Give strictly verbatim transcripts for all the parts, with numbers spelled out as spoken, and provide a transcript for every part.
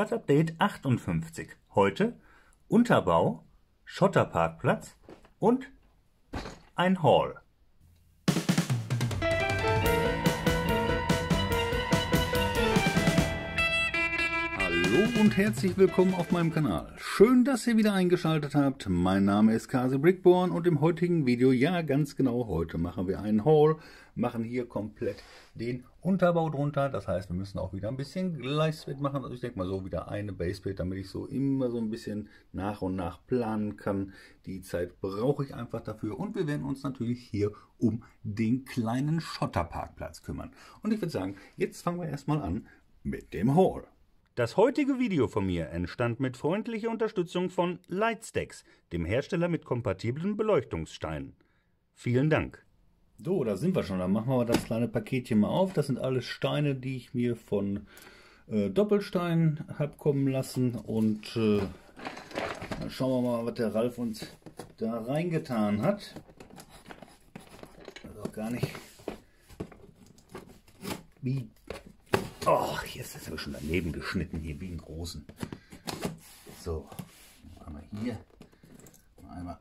Stadtupdate achtundfünfzig. Heute Unterbau, Schotterparkplatz und ein Hall. Hallo und herzlich willkommen auf meinem Kanal. Schön, dass ihr wieder eingeschaltet habt. Mein Name ist Casi Brickborn und im heutigen Video, ja ganz genau, heute machen wir einen Haul, machen hier komplett den Unterbau drunter. Das heißt, wir müssen auch wieder ein bisschen Gleisbett machen. Also ich denke mal so wieder eine Baseplate, damit ich so immer so ein bisschen nach und nach planen kann. Die Zeit brauche ich einfach dafür und wir werden uns natürlich hier um den kleinen Schotterparkplatz kümmern. Und ich würde sagen, jetzt fangen wir erstmal an mit dem Haul. Das heutige Video von mir entstand mit freundlicher Unterstützung von Light-Stax, dem Hersteller mit kompatiblen Beleuchtungssteinen. Vielen Dank. So, da sind wir schon. Dann machen wir das kleine Paketchen mal auf. Das sind alles Steine, die ich mir von äh, Doppelstein habe kommen lassen. Und äh, dann schauen wir mal, was der Ralf uns da reingetan hat. Also gar nicht wie... Och, jetzt ist er schon daneben geschnitten, hier wie einen großen. So, einmal hier, einmal.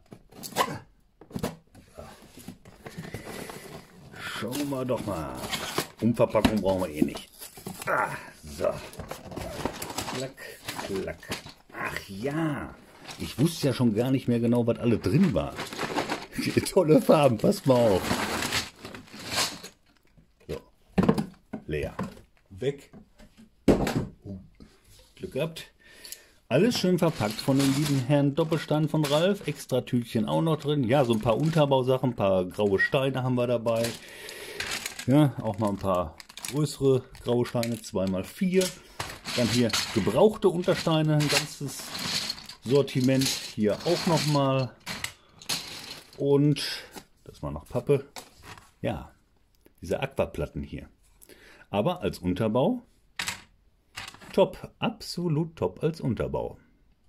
Schauen wir doch mal. Umverpackung brauchen wir eh nicht. Ah, so. Klack, klack. Ach ja, ich wusste ja schon gar nicht mehr genau, was alle drin war. Tolle Farben, passt mal auf. So, leer. Weg. Uh, Glück gehabt. Alles schön verpackt von dem lieben Herrn Doppelstein von Ralf. Extra Tütchen auch noch drin. Ja, so ein paar Unterbausachen, ein paar graue Steine haben wir dabei. Ja, auch mal ein paar größere graue Steine, zwei mal vier. Dann hier gebrauchte Untersteine, ein ganzes Sortiment. Hier auch nochmal. Und das war noch Pappe. Ja, diese Aquaplatten hier. Aber als Unterbau, top, absolut top als Unterbau.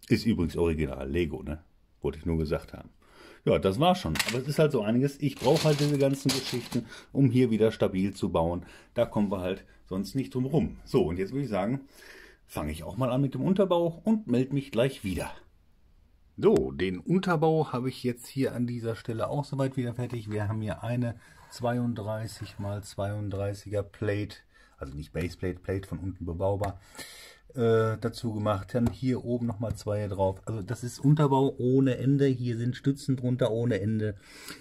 Ist übrigens original Lego, ne? Wollte ich nur gesagt haben. Ja, das war schon. Aber es ist halt so einiges. Ich brauche halt diese ganzen Geschichten, um hier wieder stabil zu bauen. Da kommen wir halt sonst nicht drum rum. So, und jetzt würde ich sagen, fange ich auch mal an mit dem Unterbau und melde mich gleich wieder. So, den Unterbau habe ich jetzt hier an dieser Stelle auch soweit wieder fertig. Wir haben hier eine zweiunddreißig mal zweiunddreißiger Plate. Also nicht Baseplate, Plate von unten bebaubar, äh, dazu gemacht. Dann hier oben nochmal zwei drauf. Also das ist Unterbau ohne Ende. Hier sind Stützen drunter ohne Ende.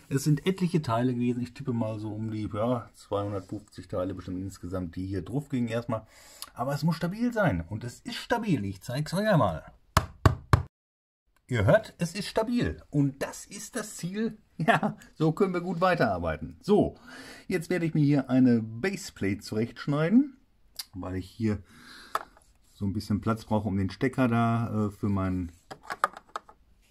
Es sind etliche Teile gewesen. Ich tippe mal so um die ja, zweihundertfünfzig Teile bestimmt insgesamt, die hier drauf gingen erstmal. Aber es muss stabil sein. Und es ist stabil. Ich zeig's euch einmal. Ihr hört, es ist stabil. Und das ist das Ziel. Ja, so können wir gut weiterarbeiten. So, jetzt werde ich mir hier eine Baseplate zurechtschneiden, weil ich hier so ein bisschen Platz brauche, um den Stecker da äh, für meinen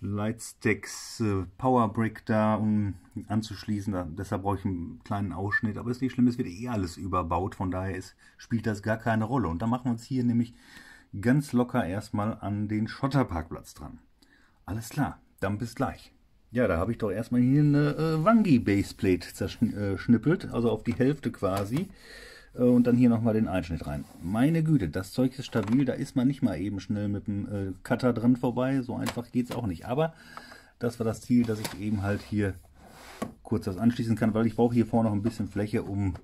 Light-Stax äh, Powerbrick da um anzuschließen. Da, deshalb brauche ich einen kleinen Ausschnitt, aber ist nicht schlimm, es wird eh alles überbaut, von daher ist, spielt das gar keine Rolle. Und dann machen wir uns hier nämlich ganz locker erstmal an den Schotterparkplatz dran. Alles klar, dann bis gleich. Ja, da habe ich doch erstmal hier eine äh, Wangi-Baseplate zerschnippelt, äh, also auf die Hälfte quasi. Äh, und dann hier nochmal den Einschnitt rein. Meine Güte, das Zeug ist stabil, da ist man nicht mal eben schnell mit dem äh, Cutter dran vorbei. So einfach geht es auch nicht. Aber das war das Ziel, dass ich eben halt hier kurz das anschließen kann, weil ich brauche hier vorne noch ein bisschen Fläche, um...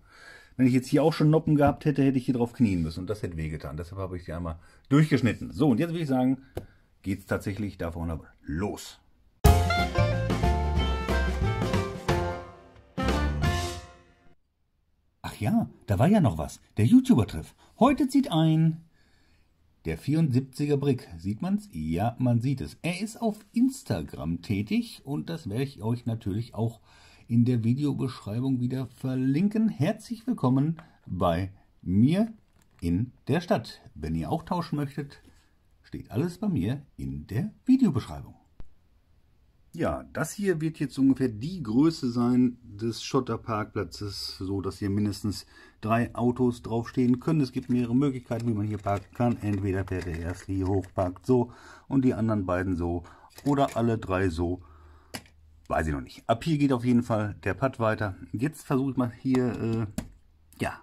Wenn ich jetzt hier auch schon Noppen gehabt hätte, hätte ich hier drauf knien müssen und das hätte wehgetan. Deshalb habe ich die einmal durchgeschnitten. So, und jetzt würde ich sagen, geht es tatsächlich da vorne los. Ja, da war ja noch was. Der YouTuber-Treff. Heute zieht ein der vierundsiebziger Brick. Sieht man's? Ja, man sieht es. Er ist auf Instagram tätig und das werde ich euch natürlich auch in der Videobeschreibung wieder verlinken. Herzlich willkommen bei mir in der Stadt. Wenn ihr auch tauschen möchtet, steht alles bei mir in der Videobeschreibung. Ja, das hier wird jetzt ungefähr die Größe sein des Schotterparkplatzes, so dass hier mindestens drei Autos draufstehen können. Es gibt mehrere Möglichkeiten, wie man hier parken kann. Entweder fährt der erste hier hoch, parkt so und die anderen beiden so oder alle drei so. Weiß ich noch nicht. Ab hier geht auf jeden Fall der Pad weiter. Jetzt versuche ich mal hier, äh, ja,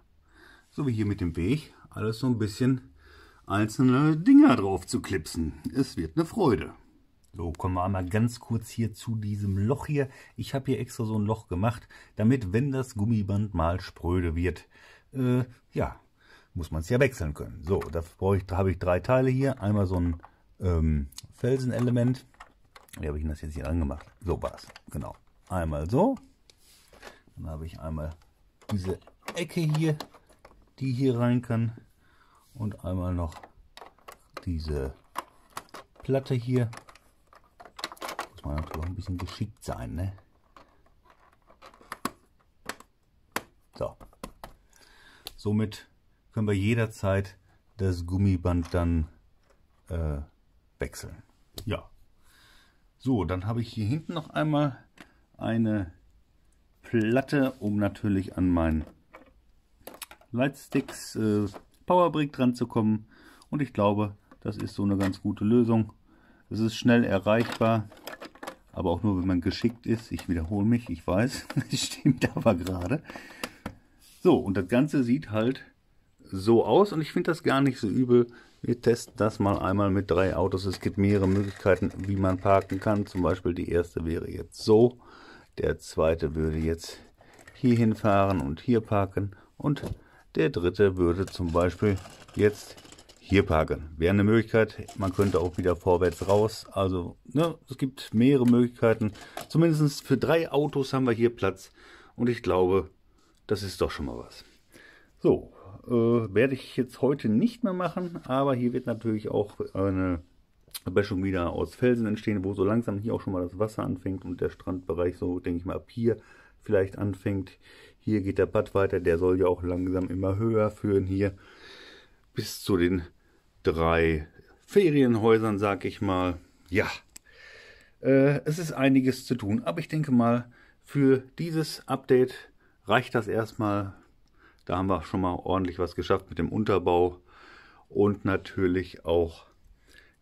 so wie hier mit dem Weg, alles so ein bisschen einzelne Dinger drauf zu klipsen. Es wird eine Freude. So, kommen wir einmal ganz kurz hier zu diesem Loch hier. Ich habe hier extra so ein Loch gemacht, damit, wenn das Gummiband mal spröde wird, äh, ja, muss man es ja wechseln können. So, da habe ich drei Teile hier. Einmal so ein ähm, Felsenelement. Wie habe ich das jetzt hier angemacht? So war es, genau. Einmal so. Dann habe ich einmal diese Ecke hier, die hier rein kann. Und einmal noch diese Platte hier. Muss man natürlich auch ein bisschen geschickt sein, ne? So. Somit können wir jederzeit das Gummiband dann äh, wechseln. Ja. So, dann habe ich hier hinten noch einmal eine Platte, um natürlich an meinen Light-Stax äh, Power Brick dran zu kommen, und ich glaube, das ist so eine ganz gute Lösung. Es ist schnell erreichbar, aber auch nur, wenn man geschickt ist. Ich wiederhole mich, ich weiß, das stimmt aber gerade. So, und das Ganze sieht halt so aus, und ich finde das gar nicht so übel. Wir testen das mal einmal mit drei Autos. Es gibt mehrere Möglichkeiten, wie man parken kann. Zum Beispiel die erste wäre jetzt so, der zweite würde jetzt hier hinfahren und hier parken, und der dritte würde zum Beispiel jetzt hier parken. Wäre eine Möglichkeit. Man könnte auch wieder vorwärts raus. Also ne, es gibt mehrere Möglichkeiten. Zumindest für drei Autos haben wir hier Platz. Und ich glaube, das ist doch schon mal was. So, äh, werde ich jetzt heute nicht mehr machen. Aber hier wird natürlich auch eine Böschung wieder aus Felsen entstehen, wo so langsam hier auch schon mal das Wasser anfängt. Und der Strandbereich, so denke ich mal, ab hier vielleicht anfängt. Hier geht der Pad weiter, der soll ja auch langsam immer höher führen hier bis zu den drei Ferienhäusern, sag ich mal. Ja, äh, es ist einiges zu tun, aber ich denke mal, für dieses Update reicht das erstmal. Da haben wir schon mal ordentlich was geschafft mit dem Unterbau und natürlich auch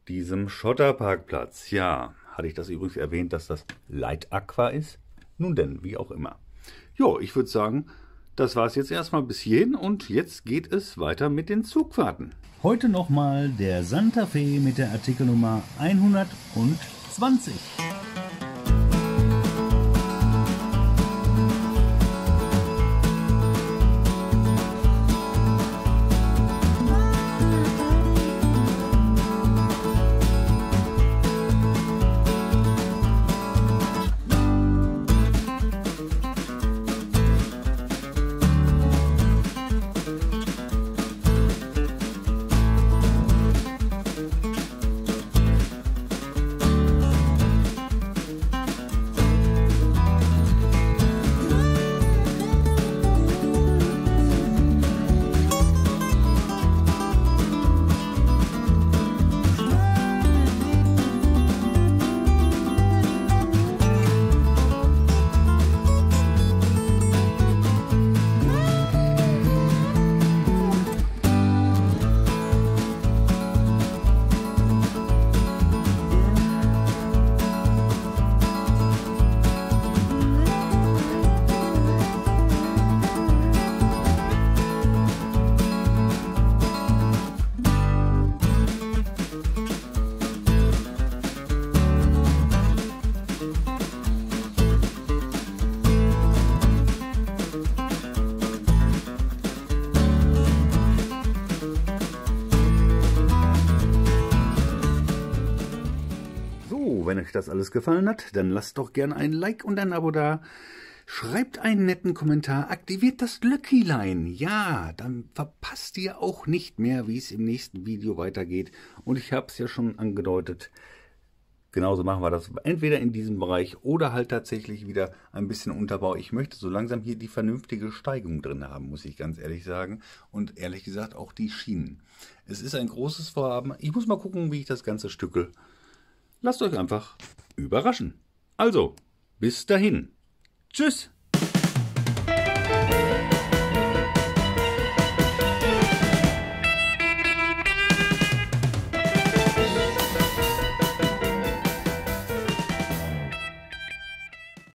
diesem Schotterparkplatz. Ja, hatte ich das übrigens erwähnt, dass das Light Aqua ist? Nun denn, wie auch immer. Jo, ich würde sagen, das war es jetzt erstmal bis hierhin, und jetzt geht es weiter mit den Zugfahrten. Heute nochmal der Santa Fe mit der Artikelnummer hundertzwanzig. Wenn euch das alles gefallen hat, dann lasst doch gerne ein Like und ein Abo da. Schreibt einen netten Kommentar, aktiviert das Glöckchen. Ja, dann verpasst ihr auch nicht mehr, wie es im nächsten Video weitergeht. Und ich habe es ja schon angedeutet, genauso machen wir das entweder in diesem Bereich oder halt tatsächlich wieder ein bisschen Unterbau. Ich möchte so langsam hier die vernünftige Steigung drin haben, muss ich ganz ehrlich sagen. Und ehrlich gesagt auch die Schienen. Es ist ein großes Vorhaben. Ich muss mal gucken, wie ich das Ganze stückel. Lasst euch einfach überraschen. Also, bis dahin. Tschüss!